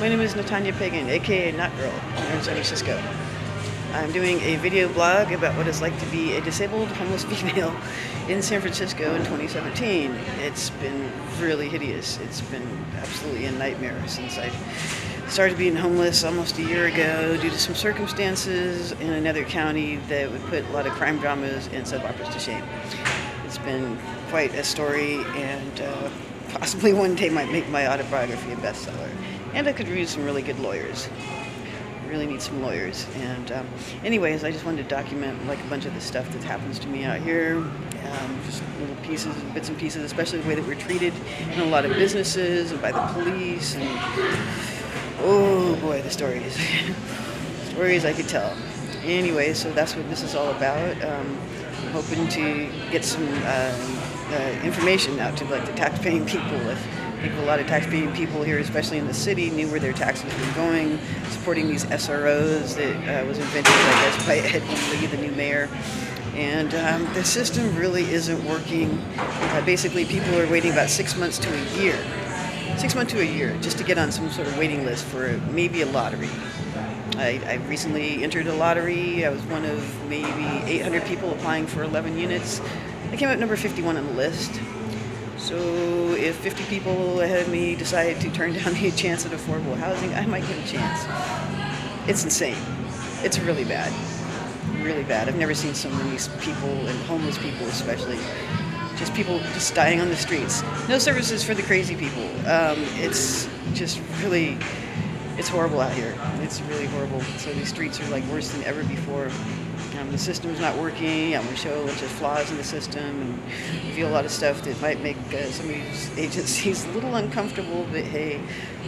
My name is Natanya Pagan, aka gNat Girl, here in San Francisco. I'm doing a video blog about what it's like to be a disabled homeless female in San Francisco in 2017. It's been really hideous. It's been absolutely a nightmare since I started being homeless almost a year ago due to some circumstances in another county that would put a lot of crime dramas and soap operas to shame. It's been quite a story, and possibly one day might make my autobiography a bestseller. And I could read some really good lawyers. I really need some lawyers. And anyways, I just wanted to document like a bunch of the stuff that happens to me out here. Just little pieces, bits and pieces, especially the way that we're treated in a lot of businesses and by the police. And oh boy, the stories. Stories I could tell. Anyway, so that's what this is all about. I'm hoping to get some information out to like the tax-paying people. I think a lot of tax-paying people here, especially in the city, knew where their taxes were going, supporting these SROs that was invented, I guess, by Edwin Lee, the new mayor. And the system really isn't working. Basically, people are waiting about 6 months to a year. 6 months to a year just to get on some sort of waiting list for maybe a lottery. I recently entered a lottery. I was one of maybe 800 people applying for 11 units. I came up number 51 on the list. So if 50 people ahead of me decide to turn down the chance at affordable housing, I might get a chance. It's insane. It's really bad. Really bad. I've never seen so many people, and homeless people especially, just people just dying on the streets. No services for the crazy people. It's just really, it's horrible out here. It's really horrible. So these streets are like worse than ever before. The system's not working. I'm going to show a bunch of flaws in the system and reveal a lot of stuff that might make some of these agencies a little uncomfortable, but hey,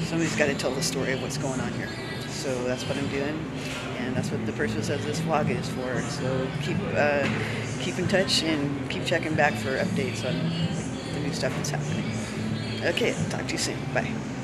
somebody's got to tell the story of what's going on here. So that's what I'm doing, and that's what the purpose of this vlog is for. So keep in touch and keep checking back for updates on the new stuff that's happening. Okay, I'll talk to you soon. Bye.